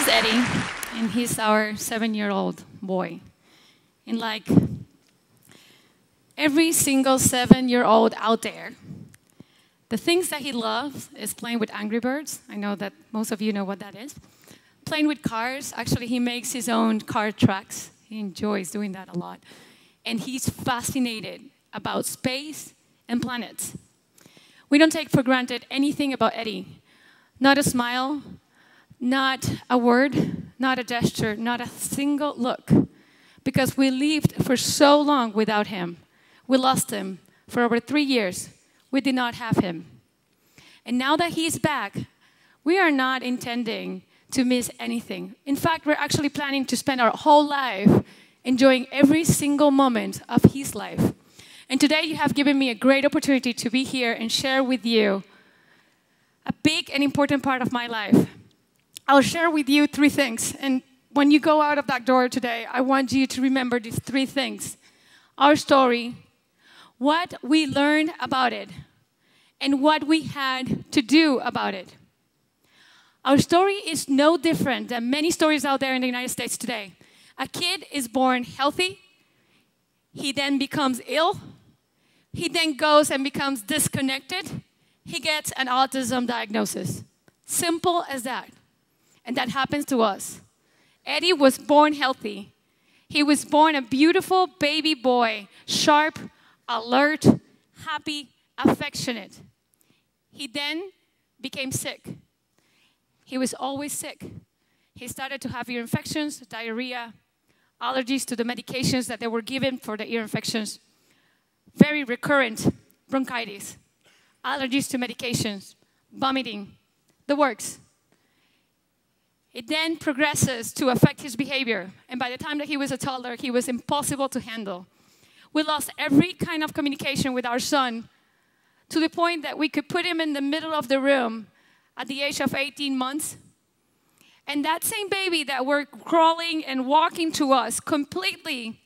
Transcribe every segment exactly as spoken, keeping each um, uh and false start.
is Eddie, and he's our seven-year-old boy. And like every single seven-year-old out there, the things that he loves is playing with Angry Birds. I know that most of you know what that is. Playing with cars. Actually, he makes his own car tracks. He enjoys doing that a lot. And he's fascinated about space and planets. We don't take for granted anything about Eddie. Not a smile, not a word, not a gesture, not a single look. Because we lived for so long without him. We lost him for over three years. We did not have him. And now that he's back, we are not intending to miss anything. In fact, we're actually planning to spend our whole life enjoying every single moment of his life. And today you have given me a great opportunity to be here and share with you a big and important part of my life. I'll share with you three things. And when you go out of that door today, I want you to remember these three things. Our story, what we learned about it, and what we had to do about it. Our story is no different than many stories out there in the United States today. A kid is born healthy, he then becomes ill, he then goes and becomes disconnected, he gets an autism diagnosis. Simple as that. And that happens to us. Eddie was born healthy. He was born a beautiful baby boy, sharp, alert, happy, affectionate. He then became sick. He was always sick. He started to have ear infections, diarrhea, allergies to the medications that they were given for the ear infections, very recurrent bronchitis, allergies to medications, vomiting, the works. It then progresses to affect his behavior. And by the time that he was a toddler, he was impossible to handle. We lost every kind of communication with our son to the point that we could put him in the middle of the room at the age of eighteen months. And that same baby that were crawling and walking to us completely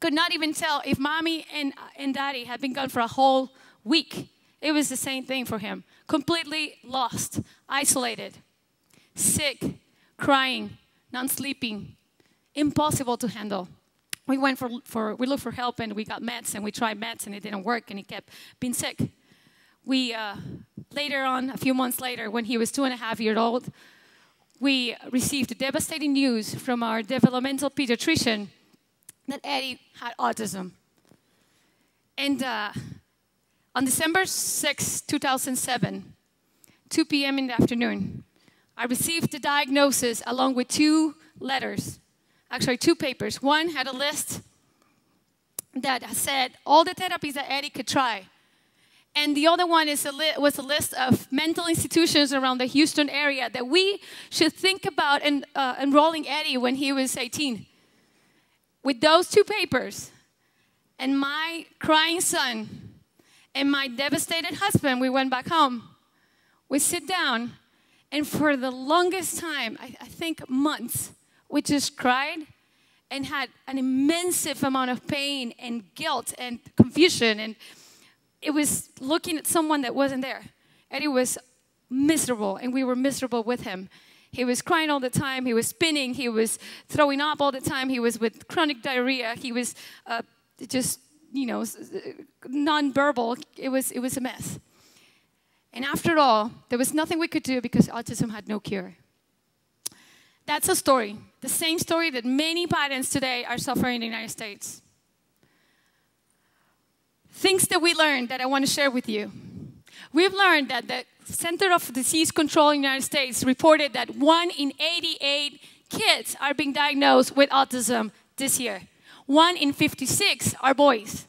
could not even tell if mommy and, and daddy had been gone for a whole week. It was the same thing for him. Completely lost, isolated, sick, crying, non-sleeping, impossible to handle. We went for, for, we looked for help and we got meds and we tried meds and it didn't work and he kept being sick. We, uh, later on, a few months later, when he was two and a half years old, we received devastating news from our developmental pediatrician that Eddie had autism. And uh, on December sixth, two thousand seven, two p m in the afternoon, I received the diagnosis along with two letters, actually two papers. One had a list that said all the therapies that Eddie could try. And the other one is a li was a list of mental institutions around the Houston area that we should think about en uh, enrolling Eddie when he was eighteen. With those two papers, and my crying son, and my devastated husband, we went back home. We sit down, and for the longest time, I, I think months, we just cried and had an immense amount of pain and guilt and confusion and it was looking at someone that wasn't there. Eddie was miserable, and we were miserable with him. He was crying all the time. He was spinning. He was throwing up all the time. He was with chronic diarrhea. He was uh, just, you know, nonverbal. It was, it was a mess. And after all, there was nothing we could do because autism had no cure. That's a story, the same story that many parents today are suffering in the United States. Things that we learned that I want to share with you. We've learned that the Center for Disease Control in the United States reported that one in eighty-eight kids are being diagnosed with autism this year. one in fifty-six are boys.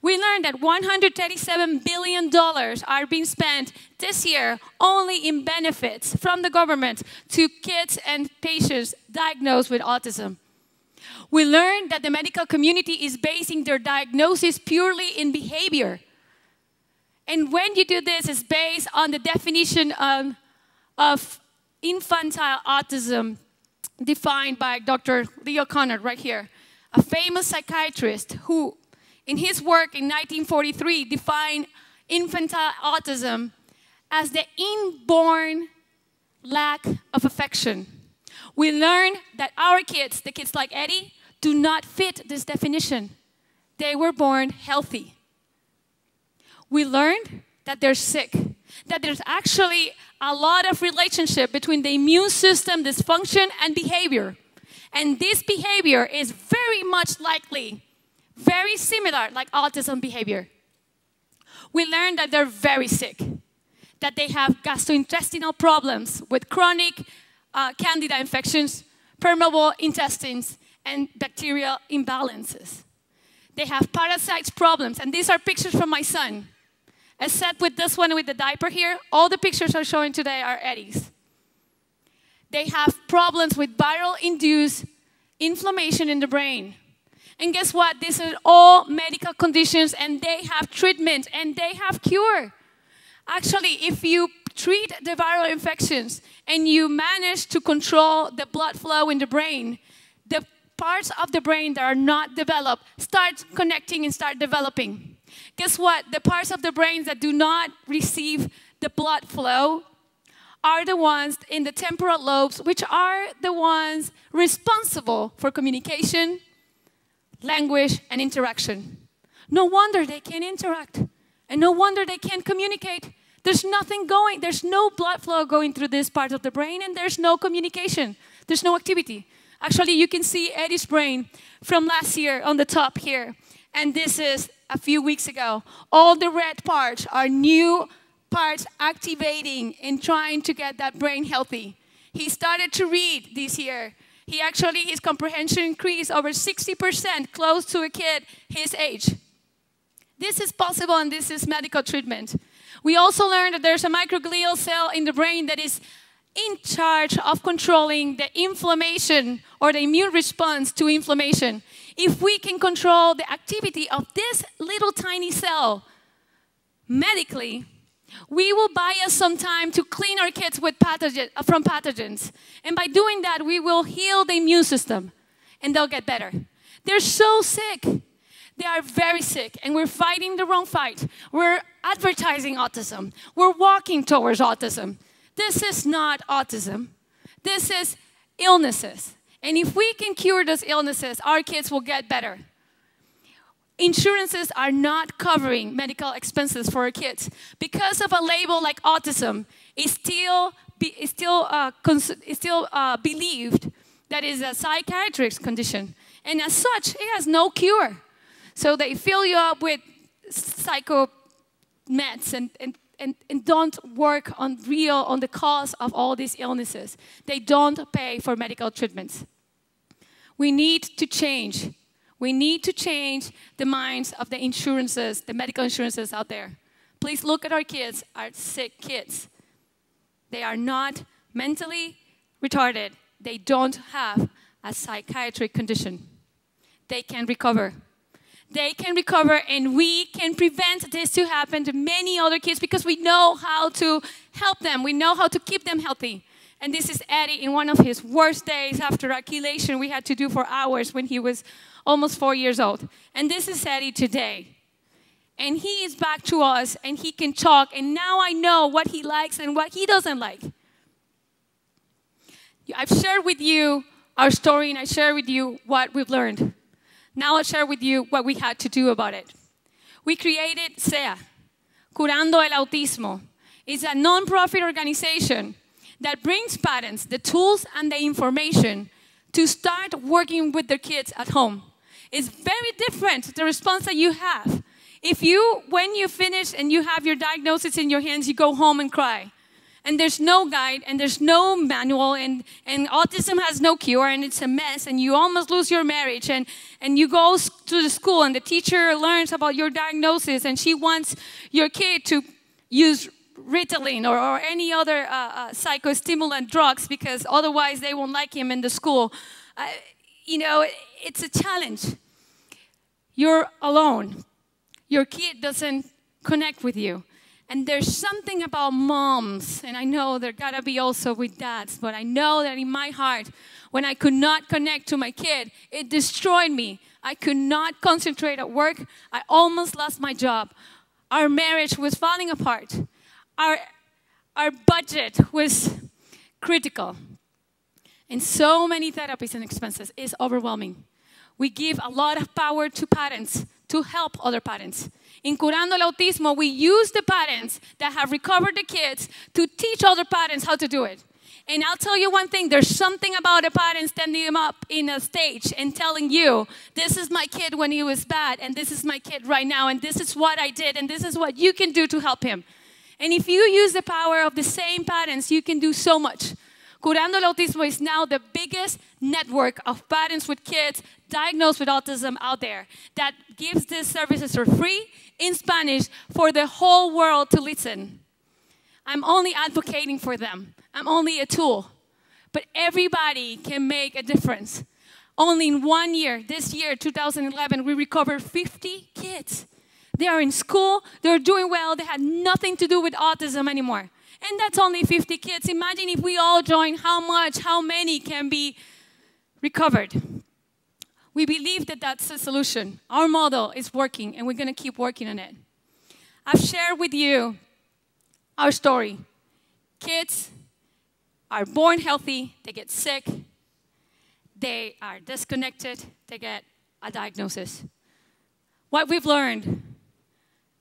We learned that one hundred thirty-seven billion dollars are being spent this year only in benefits from the government to kids and patients diagnosed with autism. We learned that the medical community is basing their diagnosis purely in behavior. And when you do this, it's based on the definition of, of infantile autism defined by Doctor Leo Kanner right here, a famous psychiatrist who, in his work in nineteen forty-three, defined infantile autism as the inborn lack of affection. we learn that our kids, the kids like Eddie, do not fit this definition. They were born healthy. We learned that they're sick, that there's actually a lot of relationship between the immune system dysfunction and behavior. And this behavior is very much likely, very similar like autism behavior. We learned that they're very sick, that they have gastrointestinal problems with chronic uh, candida infections, permeable intestines, and bacterial imbalances. They have parasites problems, and these are pictures from my son. Except with this one with the diaper here, all the pictures I'm showing today are Eddie's. They have problems with viral-induced inflammation in the brain. And guess what? These are all medical conditions, and they have treatment, and they have cure. Actually, if you treat the viral infections and you manage to control the blood flow in the brain, the parts of the brain that are not developed start connecting and start developing. Guess what? The parts of the brain that do not receive the blood flow are the ones in the temporal lobes, which are the ones responsible for communication, language, and interaction. No wonder they can't interact, and no wonder they can't communicate. There's nothing going, there's no blood flow going through this part of the brain, and there's no communication, there's no activity. Actually, you can see Eddie's brain from last year on the top here, and this is a few weeks ago. All the red parts are new parts activating and trying to get that brain healthy. He started to read this year. He actually, his comprehension increased over sixty percent, close to a kid his age. This is possible, and this is medical treatment. We also learned that there's a microglial cell in the brain that is in charge of controlling the inflammation or the immune response to inflammation. If we can control the activity of this little tiny cell medically, we will buy us some time to clean our kids with pathogen, from pathogens. And by doing that, we will heal the immune system, and they'll get better. They're so sick. They are very sick, and we're fighting the wrong fight. We're advertising autism. We're walking towards autism. This is not autism. This is illnesses. And if we can cure those illnesses, our kids will get better. Insurances are not covering medical expenses for our kids because of a label like autism. It's still, be, it's still, uh, it's still uh, believed that it's a psychiatric condition, and as such, it has no cure. So they fill you up with psychomeds and, and, and, and don't work on real on the cause of all these illnesses. They don't pay for medical treatments. We need to change. We need to change the minds of the insurances, the medical insurances out there. Please look at our kids, our sick kids. They are not mentally retarded. They don't have a psychiatric condition. They can recover. They can recover, and we can prevent this to happen to many other kids because we know how to help them. We know how to keep them healthy. And this is Eddie in one of his worst days after a chelation we had to do for hours when he was almost four years old. And this is Eddie today. And he is back to us, and he can talk, and now I know what he likes and what he doesn't like. I've shared with you our story, and I shared with you what we've learned. Now I'll share with you what we had to do about it. We created C E A, Curando el Autismo. It's a nonprofit organization that brings parents the tools and the information to start working with their kids at home. It's very different, the response that you have. If you, when you finish and you have your diagnosis in your hands, you go home and cry. And there's no guide, and there's no manual, and, and autism has no cure, and it's a mess, and you almost lose your marriage, and, and you go to the school, and the teacher learns about your diagnosis, and she wants your kid to use Ritalin or, or any other uh, uh, psychostimulant drugs because otherwise they won't like him in the school. Uh, you know, it, it's a challenge. You're alone. Your kid doesn't connect with you. And there's something about moms, and I know there gotta be also with dads, but I know that in my heart, when I could not connect to my kid, it destroyed me. I could not concentrate at work. I almost lost my job. Our marriage was falling apart. Our, our budget was critical. and so many therapies and expenses is overwhelming. We give a lot of power to parents to help other parents. In Curando el Autismo, we use the parents that have recovered the kids to teach other parents how to do it. And I'll tell you one thing, there's something about the parents standing them up in a stage and telling you, this is my kid when he was bad, and this is my kid right now, and this is what I did, and this is what you can do to help him. And if you use the power of the same parents, you can do so much. Curando el Autismo is now the biggest network of parents with kids diagnosed with autism out there that gives these services for free in Spanish for the whole world to listen. I'm only advocating for them. I'm only a tool. But everybody can make a difference. Only in one year, this year, two thousand eleven, we recovered fifty kids. They are in school, they're doing well, they had nothing to do with autism anymore. And that's only fifty kids. Imagine if we all join, how much, how many can be recovered. We believe that that's the solution. Our model is working, and we're going to keep working on it. I've shared with you our story. Kids are born healthy, they get sick, they are disconnected, they get a diagnosis. What we've learned,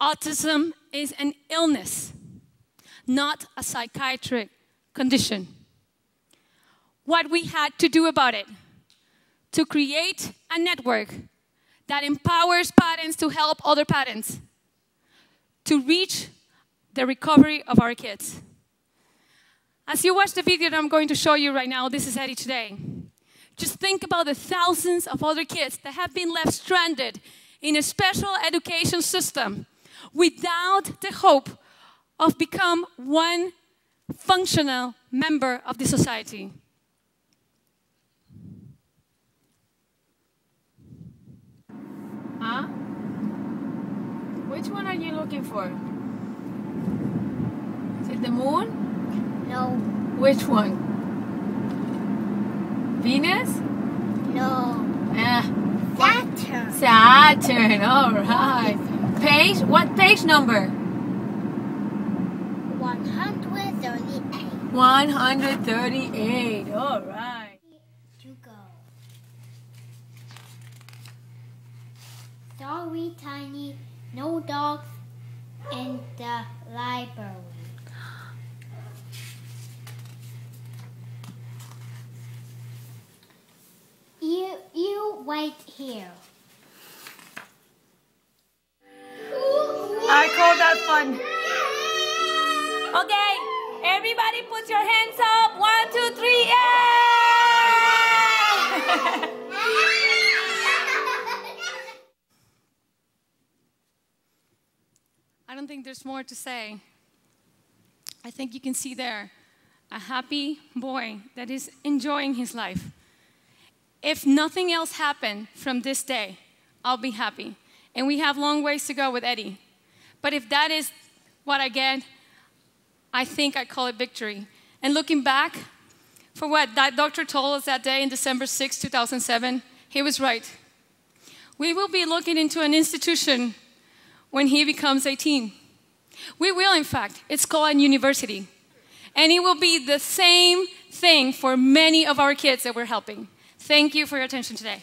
autism is an illness, not a psychiatric condition. What we had to do about it, to create a network that empowers parents to help other parents, to reach the recovery of our kids. As you watch the video that I'm going to show you right now, this is Eddie today. Just think about the thousands of other kids that have been left stranded in a special education system without the hope of become one functional member of the society. Huh? Which one are you looking for? Is it the moon? No. Which one? Venus? No. Ah. Saturn. Saturn, all right. Page, what page number? one thirty-eight. one thirty-eight, all right. You go. Sorry, Tiny, no dogs in the library. You, you wait here. I call that fun. Okay, everybody put your hands up. One, two, three, yeah! I don't think there's more to say. I think you can see there a happy boy that is enjoying his life. If nothing else happened from this day, I'll be happy. And we have long ways to go with Eddie. But if that is what I get, I think I call it victory. And looking back, for what that doctor told us that day in December sixth, two thousand seven, he was right. We will be looking into an institution when he becomes eighteen. We will, in fact. It's called a university. And it will be the same thing for many of our kids that we're helping. Thank you for your attention today.